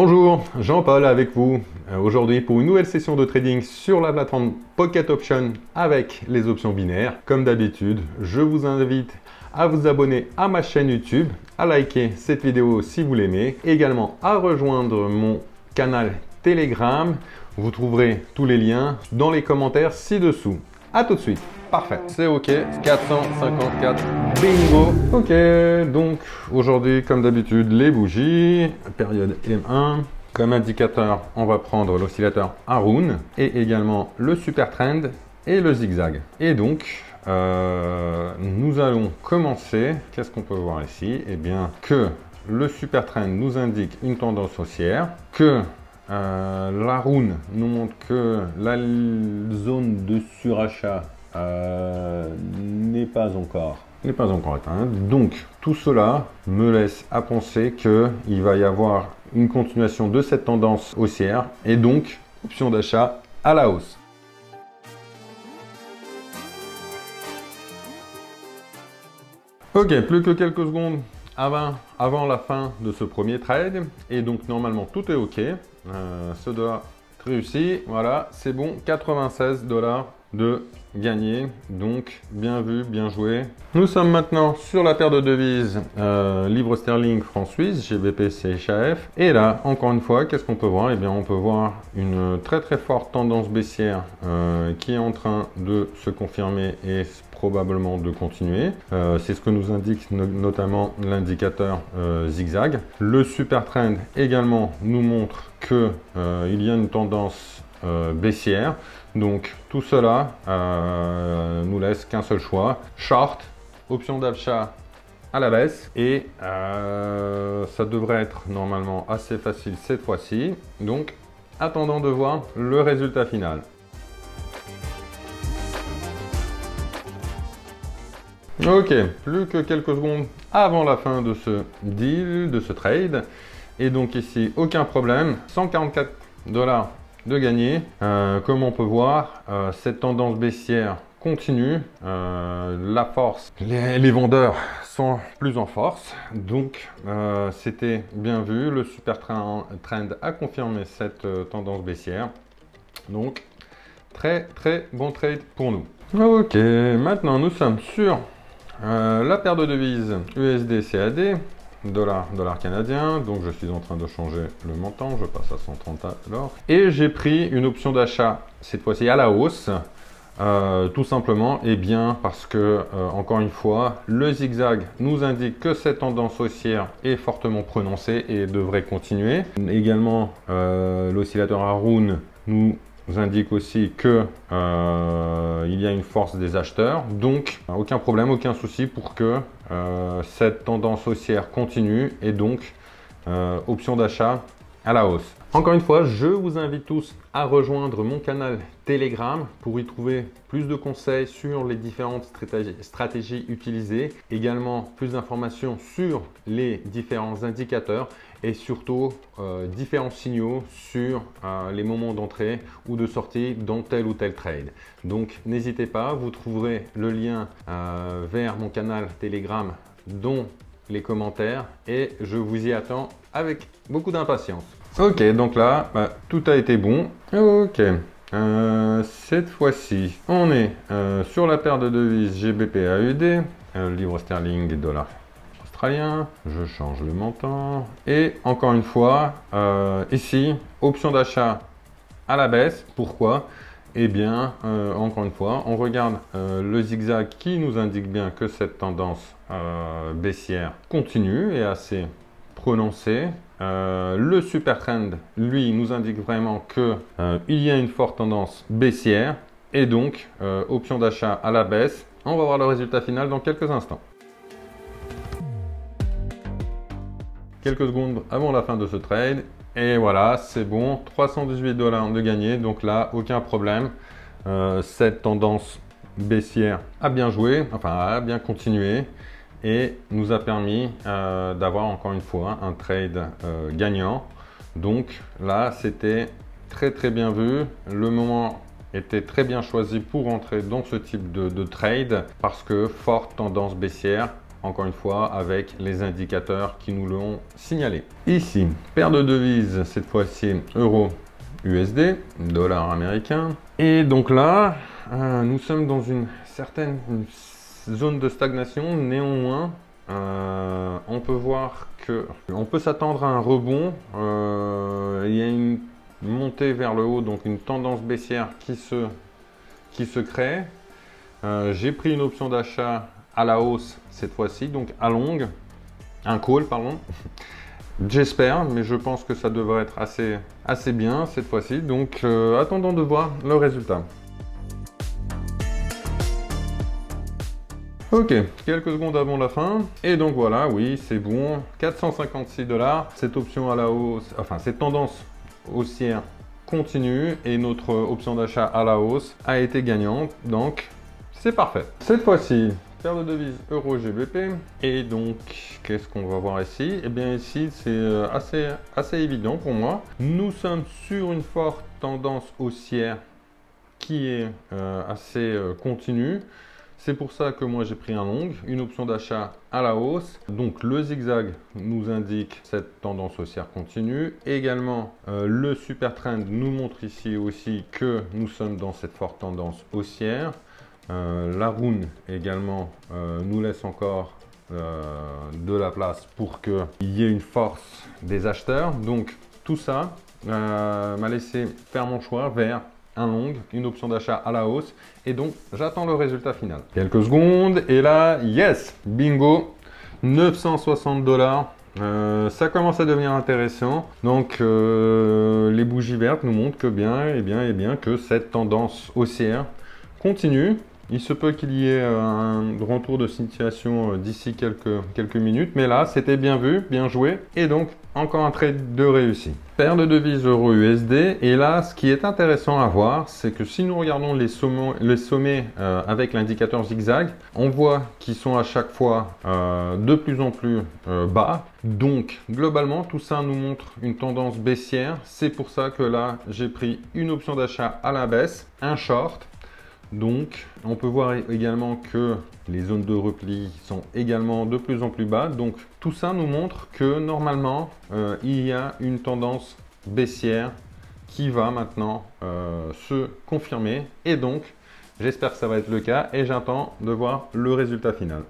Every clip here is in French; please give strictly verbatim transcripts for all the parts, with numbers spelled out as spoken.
Bonjour, Jean-Paul avec vous aujourd'hui pour une nouvelle session de trading sur la plateforme Pocket Option avec les options binaires. Comme d'habitude, je vous invite à vous abonner à ma chaîne YouTube, à liker cette vidéo si vous l'aimez, également à rejoindre mon canal Telegram. Vous trouverez tous les liens dans les commentaires ci-dessous. A tout de suite. Parfait, c'est OK, quatre cent cinquante-quatre, bingo. OK, donc aujourd'hui, comme d'habitude, les bougies, période M un. Comme indicateur, on va prendre l'oscillateur Aroon et également le super trend et le zigzag. Et donc, euh, nous allons commencer. Qu'est-ce qu'on peut voir ici? Eh bien, que le super trend nous indique une tendance haussière, que euh, l'Aroon nous montre que la zone de surachat Euh, n'est pas encore n'est pas encore atteinte. Donc tout cela me laisse à penser que il va y avoir une continuation de cette tendance haussière et donc option d'achat à la hausse. OK, plus que quelques secondes avant, avant la fin de ce premier trade et donc normalement tout est OK. Euh, ce dollar réussi, voilà, c'est bon, quatre-vingt-seize dollars de gagné, donc bien vu, bien joué. Nous sommes maintenant sur la paire de devises euh, livre sterling franc suisse G B P C H F et là encore une fois, qu'est-ce qu'on peut voir? Et eh bien on peut voir une très très forte tendance baissière euh, qui est en train de se confirmer et probablement de continuer. Euh, c'est ce que nous indique no notamment l'indicateur euh, zigzag. Le super trend également nous montre que euh, il y a une tendance Euh, baissière, donc tout cela euh, nous laisse qu'un seul choix, short, option d'achat à la baisse et euh, ça devrait être normalement assez facile cette fois-ci, donc attendant de voir le résultat final. OK, plus que quelques secondes avant la fin de ce deal, de ce trade et donc ici aucun problème, cent quarante-quatre dollars de gagner. Euh, comme on peut voir, euh, cette tendance baissière continue. Euh, la force, les, les vendeurs sont plus en force. Donc, euh, c'était bien vu. Le super trend a confirmé cette euh, tendance baissière. Donc, très très bon trade pour nous. OK, maintenant nous sommes sur euh, la paire de devises U S D C A D. Dollar, dollar canadien, donc je suis en train de changer le montant, je passe à cent trente dollars et j'ai pris une option d'achat cette fois-ci à la hausse, euh, tout simplement et eh bien parce que euh, encore une fois le zigzag nous indique que cette tendance haussière est fortement prononcée et devrait continuer. Également euh, l'oscillateur Aroon nous indique aussi que euh, il y a une force des acheteurs, donc aucun problème, aucun souci pour que euh, cette tendance haussière continue et donc euh, option d'achat à la hausse. Encore une fois, je vous invite tous à rejoindre mon canal Telegram pour y trouver plus de conseils sur les différentes stratégies, stratégies utilisées, également plus d'informations sur les différents indicateurs et surtout euh, différents signaux sur euh, les moments d'entrée ou de sortie dans tel ou tel trade. Donc n'hésitez pas, vous trouverez le lien euh, vers mon canal Telegram dont les commentaires et je vous y attends avec beaucoup d'impatience. OK, donc là, bah, tout a été bon. OK, euh, cette fois-ci, on est euh, sur la paire de devises G B P A U D, euh, livre sterling et dollar australien. Je change le montant. Et encore une fois, euh, ici, option d'achat à la baisse. Pourquoi? Eh bien, euh, encore une fois, on regarde euh, le zigzag qui nous indique bien que cette tendance euh, baissière continue et assez prononcée. Euh, le super trend, lui, nous indique vraiment que euh, il y a une forte tendance baissière et donc euh, option d'achat à la baisse. On va voir le résultat final dans quelques instants. Quelques secondes avant la fin de ce trade. Et voilà, c'est bon, trois cent dix-huit dollars de gagné, donc là, aucun problème. Euh, cette tendance baissière a bien joué, enfin a bien continué et nous a permis euh, d'avoir encore une fois un trade euh, gagnant. Donc là, c'était très très bien vu. Le moment était très bien choisi pour entrer dans ce type de, de trade parce que forte tendance baissière. encore une fois avec les indicateurs qui nous l'ont signalé. Ici, paire de devises, cette fois-ci euro U S D, dollar américain. Et donc là, euh, nous sommes dans une certaine zone de stagnation. Néanmoins, euh, on peut voir que on peut s'attendre à un rebond. Euh, il y a une montée vers le haut, donc une tendance baissière qui se, qui se crée. Euh, j'ai pris une option d'achat à la hausse cette fois-ci, donc à longue, un call pardon. J'espère, mais je pense que ça devrait être assez, assez bien cette fois-ci, donc euh, attendons de voir le résultat. Ok, quelques secondes avant la fin, et donc voilà, oui, c'est bon, quatre cent cinquante-six dollars, cette option à la hausse, enfin cette tendance haussière continue, et notre option d'achat à la hausse a été gagnante, donc c'est parfait. Cette fois-ci, paire de devises euro G B P, et donc qu'est-ce qu'on va voir ici? Et eh bien ici, c'est assez, assez évident pour moi, nous sommes sur une forte tendance haussière qui est euh, assez euh, continue. C'est pour ça que moi j'ai pris un long, une option d'achat à la hausse. Donc le zigzag nous indique cette tendance haussière continue. Également, euh, le super trend nous montre ici aussi que nous sommes dans cette forte tendance haussière. Euh, L'Aroon également euh, nous laisse encore euh, de la place pour qu'il y ait une force des acheteurs. Donc tout ça euh, m'a laissé faire mon choix vers un long, une option d'achat à la hausse, et donc j'attends le résultat final. Quelques secondes, et là, yes, bingo, neuf cent soixante dollars. Euh, ça commence à devenir intéressant. Donc euh, les bougies vertes nous montrent que bien, et bien, et bien que cette tendance haussière continue. Il se peut qu'il y ait un retour de situation d'ici quelques, quelques minutes, mais là, c'était bien vu, bien joué, et donc encore un trade de réussi. Paire de devises euro U S D, et là, ce qui est intéressant à voir, c'est que si nous regardons les sommets, les sommets euh, avec l'indicateur zigzag, on voit qu'ils sont à chaque fois euh, de plus en plus euh, bas. Donc, globalement, tout ça nous montre une tendance baissière. C'est pour ça que là, j'ai pris une option d'achat à la baisse, un short. Donc, on peut voir également que les zones de repli sont également de plus en plus bas. Donc, tout ça nous montre que normalement, euh, il y a une tendance baissière qui va maintenant euh, se confirmer. Et donc, j'espère que ça va être le cas et j'attends de voir le résultat final.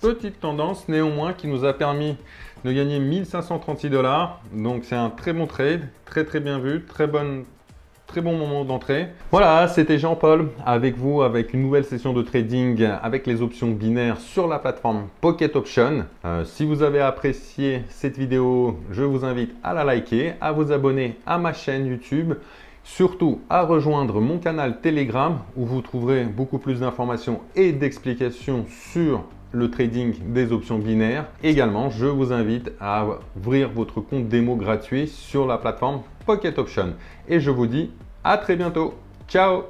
Petite tendance néanmoins qui nous a permis de gagner mille cinq cent trente-six dollars. Donc, c'est un très bon trade, très très bien vu, très bonne... Très bon moment d'entrée. Voilà, c'était Jean-Paul avec vous avec une nouvelle session de trading avec les options binaires sur la plateforme Pocket Option. Euh, si vous avez apprécié cette vidéo, je vous invite à la liker, à vous abonner à ma chaîne YouTube, surtout à rejoindre mon canal Telegram où vous trouverez beaucoup plus d'informations et d'explications sur le trading des options binaires. Également, je vous invite à ouvrir votre compte démo gratuit sur la plateforme Pocket Option. Et je vous dis à très bientôt. Ciao!